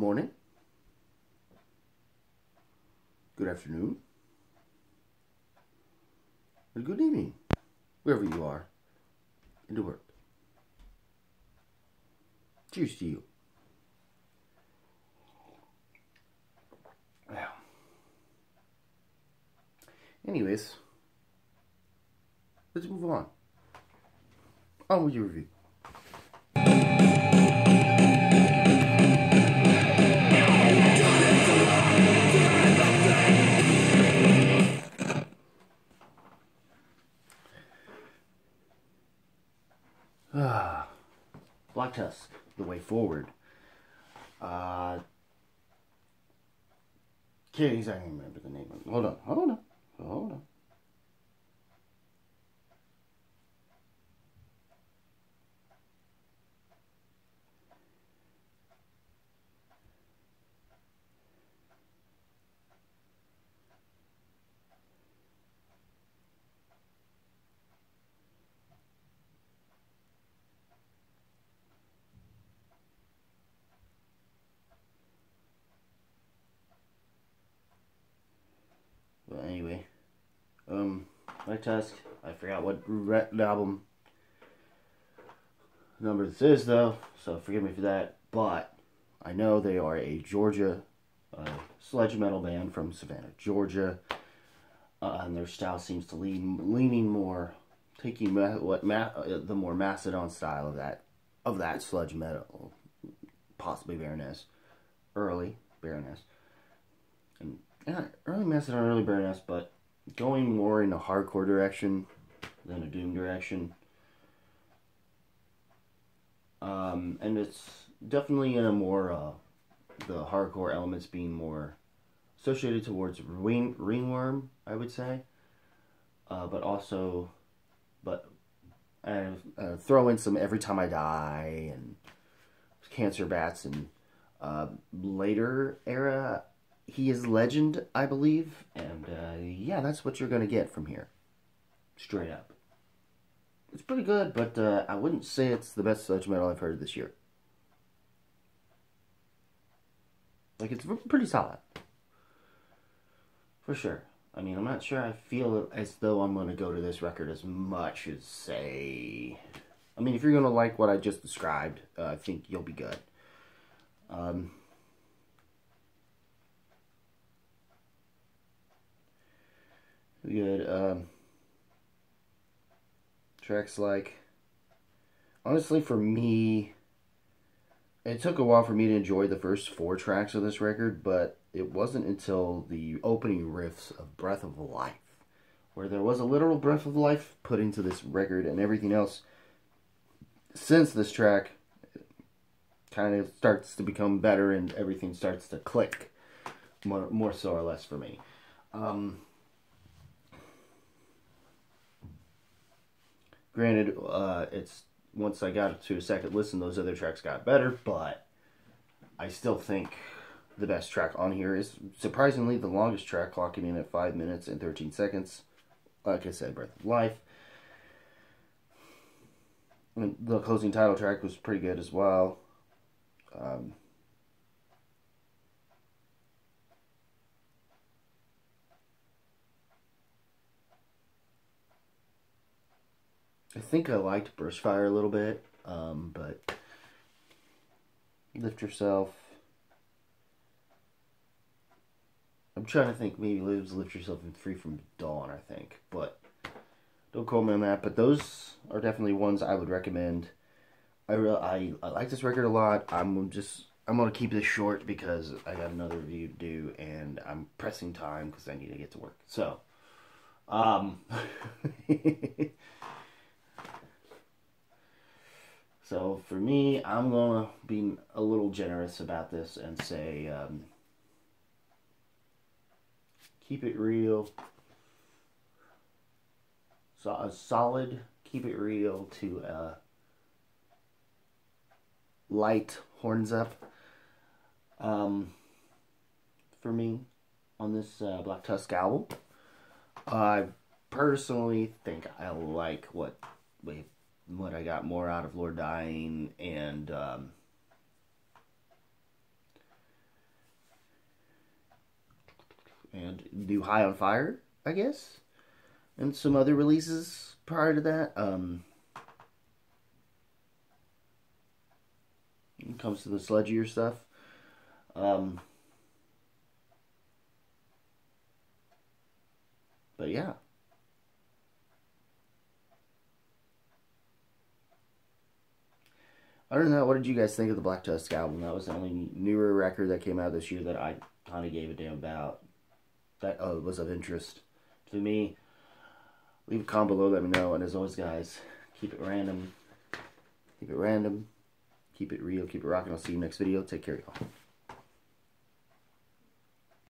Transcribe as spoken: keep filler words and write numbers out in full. Good morning. Good afternoon. And good evening, wherever you are in the world. Cheers to you. Well. Anyways, let's move on. On with your review. Ah, Black Tusk, The Way Forward. Uh, can't exactly remember the name of it. Hold on, hold on, hold on. Black Tusk. I forgot what album number this is though, so forgive me for that. But I know they are a Georgia uh, sledge metal band from Savannah, Georgia, uh, and their style seems to lean leaning more, taking ma what ma uh, the more Mastodon style of that of that sledge metal, possibly Baroness, early Baroness, and yeah, early Mastodon, early Baroness, but going more in a hardcore direction than a doom direction. Um, and it's definitely in a more, uh, the hardcore elements being more associated towards ring, Ringworm, I would say. Uh, but also, but uh, uh, throw in some Every Time I Die and Cancer Bats and uh, later era He Is Legend, I believe, and uh, yeah, that's what you're gonna get from here, straight up. It's pretty good, but uh, I wouldn't say it's the best sledge metal I've heard this year. Like, it's pretty solid, for sure. I mean, I'm not sure I feel as though I'm gonna go to this record as much as, say, I mean, if you're gonna like what I just described, uh, I think you'll be good. Um... Good, um, tracks like, honestly for me, it took a while for me to enjoy the first four tracks of this record, but it wasn't until the opening riffs of Breath of Life, where there was a literal breath of life put into this record, and everything else since this track kind of starts to become better, and everything starts to click, more, more so or less for me. Um... Granted, uh, it's once I got to a second listen, those other tracks got better, but I still think the best track on here is, surprisingly, the longest track, clocking in at five minutes and thirteen seconds. Like I said, Breath of Life. And the closing title track was pretty good as well. Um, I think I liked Burst Fire a little bit, um, but Lift Yourself. I'm trying to think, maybe Lift Yourself and Free From Dawn, I think, but don't quote me on that. But those are definitely ones I would recommend. I I, I like this record a lot. I'm just I'm gonna keep this short because I got another review to do, and I'm pressing time because I need to get to work. So, um. So, for me, I'm going to be a little generous about this and say, um, keep it real. So, a solid, keep it real to uh, light horns up um, for me on this uh, Black Tusk album. I personally think I like what we've what I got more out of Lord Dying and um, and do High on Fire, I guess, and some other releases prior to that. Um, when it comes to the sludgier stuff. Um, but yeah. Other than that, what did you guys think of the Black Tusk album? That was the only newer record that came out this year that I kind of gave a damn about. That uh, was of interest to me. Leave a comment below, let me know. And as always, guys, keep it random. Keep it random. Keep it real. Keep it rocking. I'll see you next video. Take care, y'all.